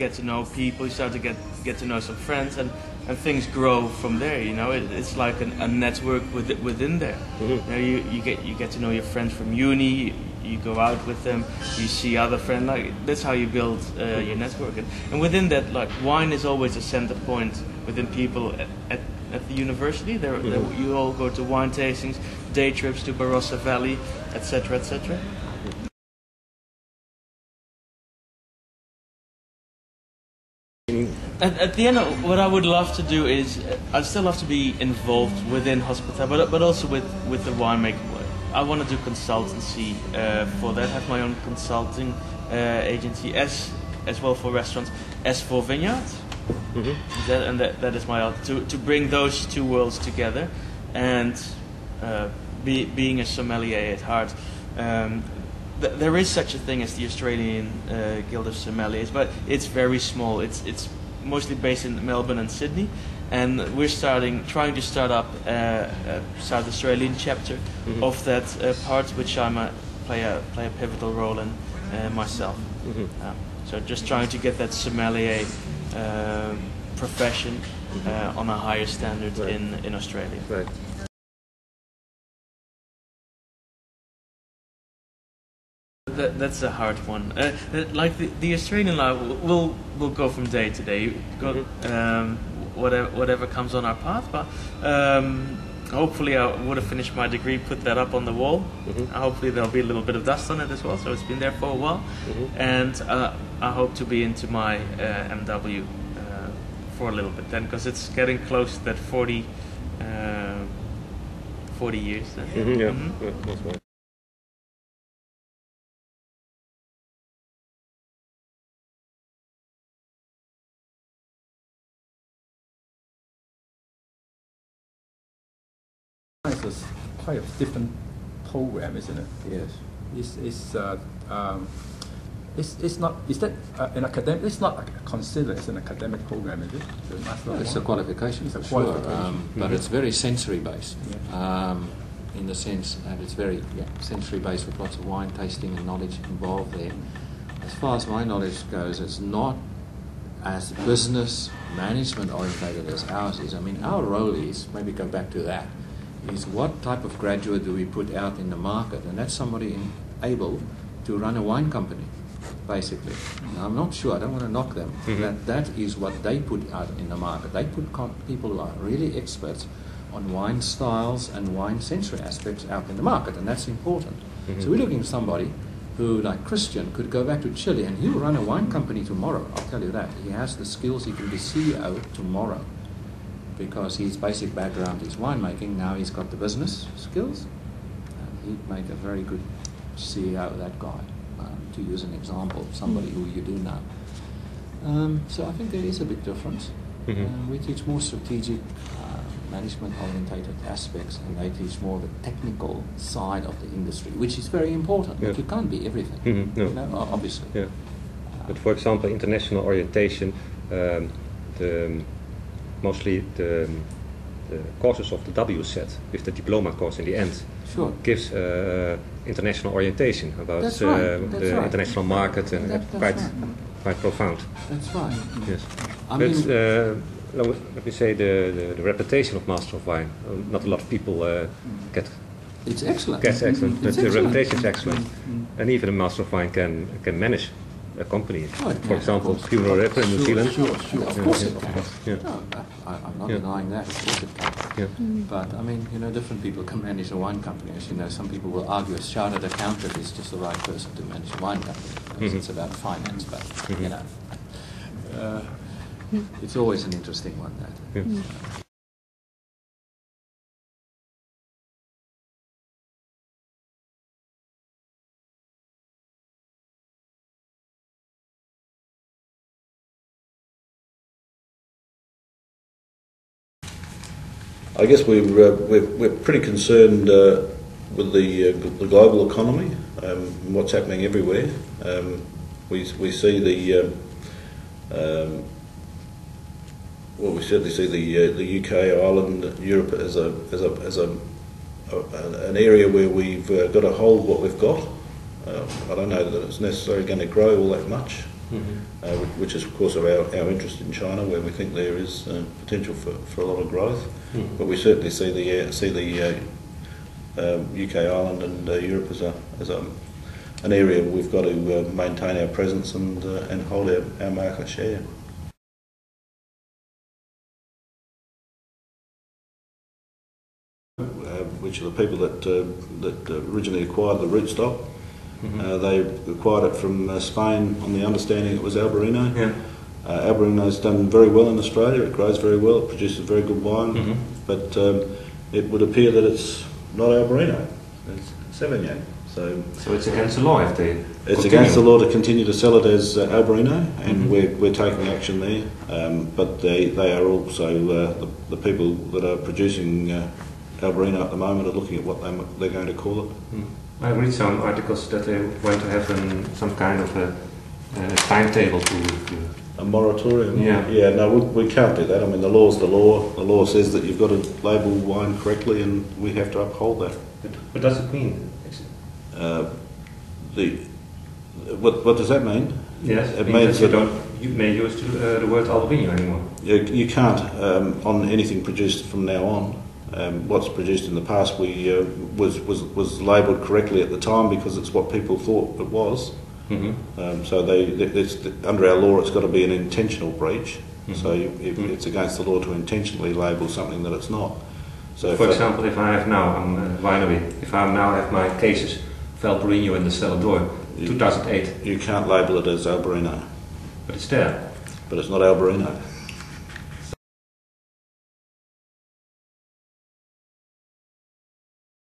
Get to know people, you start to get to know some friends, and things grow from there. You know, it's like a network within there. Mm-hmm. You know, you get to know your friends from uni. You go out with them. You see other friends. Like that's how you build your network. And within that, like wine is always a center point within people at the university. There, mm-hmm. there you all go to wine tastings, day trips to Barossa Valley, etc., etc. At the end, what I would love to do is, I still love to be involved within hospitality, but also with the winemaking work. I want to do consultancy for that, have my own consulting agency, as well for restaurants, as for vineyards. Mm-hmm. That is my art, to bring those two worlds together, and being a sommelier at heart. There is such a thing as the Australian Guild of Sommeliers, but it's very small. It's mostly based in Melbourne and Sydney, and we're trying to start up South Australian chapter mm-hmm. of that part, which I might play a pivotal role in myself. Mm-hmm. So just trying to get that sommelier profession mm-hmm. On a higher standard right. in Australia. Right. That's a hard one. Like the Australian life, we'll go from day to day. Whatever comes on our path. But hopefully, I would have finished my degree, put that up on the wall. Mm-hmm. Hopefully, there'll be a little bit of dust on it as well. So it's been there for a while, mm-hmm. and I hope to be into my MW for a little bit then, because it's getting close to that 40 years. Then. Mm-hmm, yeah, mm-hmm. Yeah, that's right. It's quite a different program, isn't it? Yes. It's not. Is that an academic? It's not considered as an academic program, is it? No, it's a qualification for sure, mm-hmm. but it's very sensory based. Yeah. In the sense that it's very sensory based, with lots of wine tasting and knowledge involved there. As far as my knowledge goes, it's not as business management orientated as ours is. I mean, our role is, maybe go back to that, is what type of graduate do we put out in the market, and that's somebody able to run a wine company, basically. Now, I'm not sure, I don't want to knock them, mm-hmm. that is what they put out in the market. They put people who are really experts on wine styles and wine sensory aspects out in the market, and that's important. Mm-hmm. So we're looking for somebody who, like Christian, could go back to Chile and he'll run a wine company tomorrow, I'll tell you that. He has the skills, he can be CEO tomorrow, because his basic background is winemaking. Now he's got the business skills, and he'd make a very good CEO, that guy, to use an example of somebody who you do know. So I think there is a big difference. Mm-hmm. We teach more strategic, management-orientated aspects, and they teach more the technical side of the industry, which is very important, but you can't be everything, mm-hmm. no. You know, obviously. Yeah. But for example, international orientation, mostly the courses of the WSET, with the diploma course in the end, sure. gives international orientation about that's right. the right. international market, and that's quite, right. quite profound. That's right. Yes. Let me say the reputation of Master of Wine. Not a lot of people get. It's excellent. Gets excellent. Mm-hmm. It's the excellent. Reputation is excellent, mm-hmm. and even a Master of Wine can manage a company, right, for example, Funeral River in New Zealand. Sure. Of course it can. Yeah. No, I'm not denying that. Of course it can. Yeah. Mm. But I mean, you know, different people can manage a wine company. As you know, some people will argue a chartered accountant is just the right person to manage a wine company, because mm-hmm. it's about finance. But mm-hmm. you know, it's always an interesting one. That. Yeah. Mm. I guess we're pretty concerned with the global economy, and what's happening everywhere. We see we certainly see the UK, Ireland, Europe as an area where we've got to hold what we've got. I don't know that it's necessarily going to grow all that much. which is of course our interest in China, where we think there is potential for a lot of growth. But we certainly see the UK, Ireland and Europe as an area we've got to maintain our presence and hold our market share. Which are the people that originally acquired the rootstock. They acquired it from Spain on the understanding it was Albariño. Yeah. Albariño's done very well in Australia, it grows very well, it produces very good wine, but it would appear that it's not Albariño, it's Sauvignon. So it's against the law if they against the law to continue to sell it as Albariño, and we're taking action there, but they are also, the people that are producing Albariño at the moment are looking at what they're going to call it. I read some articles that they want to have some kind of a timetable to a moratorium. Yeah. No, we can't do that. I mean, the law's the law. The law says that you've got to label wine correctly, and we have to uphold that. But what does it mean? What does that mean? Yes, it means that you may use the word Albariño anymore. You can't on anything produced from now on. What's produced in the past was labelled correctly at the time because it's what people thought it was. So under our law, it's got to be an intentional breach. So it's against the law to intentionally label something that it's not. So, for example, if I have now I'm a winery, if I now have my cases of Albariño in the cellar door, 2008, you can't label it as Albariño. But it's there. But it's not Albariño.